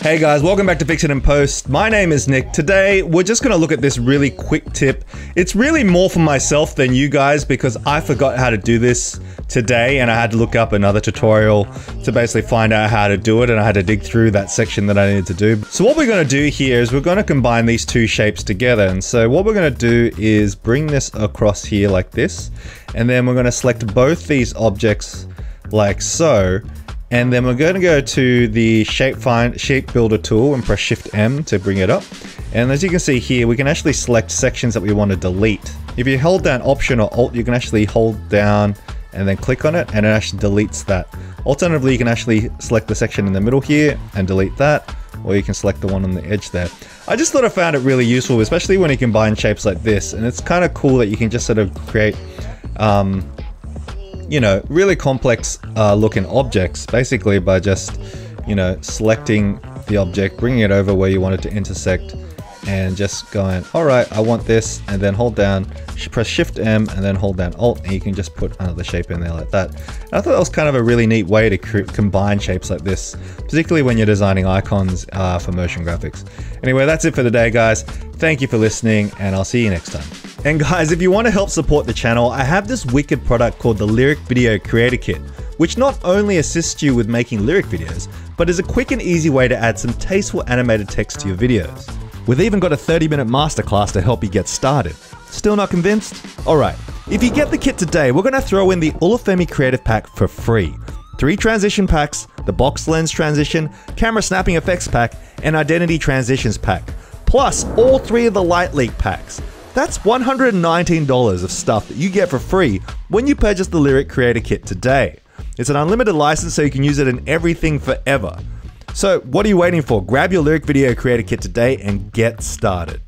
Hey guys, welcome back to Fix It and Post. My name is Nick. Today, we're just gonna look at this really quick tip. It's really more for myself than you guys because I forgot how to do this today and I had to look up another tutorial to basically find out how to do it, and I had to dig through that section that I needed to do. So what we're gonna do here is we're gonna combine these two shapes together. And so what we're gonna do is bring this across here like this, and then we're gonna select both these objects like so. And then we're going to go to the Shape Builder tool and press Shift M to bring it up. And as you can see here, we can actually select sections that we want to delete. If you hold down Option or Alt, you can actually hold down and then click on it and it actually deletes that. Alternatively, you can actually select the section in the middle here and delete that, or you can select the one on the edge there. I just thought I found it really useful, especially when you combine shapes like this. And it's kind of cool that you can just sort of create you know, really complex looking objects, basically by just, you know, selecting the object, bringing it over where you want it to intersect, and just going, all right, I want this, and then hold down, press Shift M, and then hold down Alt, and you can just put another shape in there like that. And I thought that was kind of a really neat way to combine shapes like this, particularly when you're designing icons for motion graphics. Anyway, that's it for today, guys. Thank you for listening, and I'll see you next time. And guys, if you want to help support the channel, I have this wicked product called the Lyric Video Creator Kit, which not only assists you with making lyric videos, but is a quick and easy way to add some tasteful animated text to your videos. We've even got a 30-minute masterclass to help you get started. Still not convinced? Alright, if you get the kit today, we're going to throw in the Olufemi Creative Pack for free. 3 transition packs, the Box Lens Transition, Camera Snapping Effects Pack, and Identity Transitions Pack. Plus, all 3 of the Light Leak Packs. That's $119 of stuff that you get for free when you purchase the Lyric Creator Kit today. It's an unlimited license, so you can use it in everything forever. So what are you waiting for? Grab your Lyric Video Creator Kit today and get started.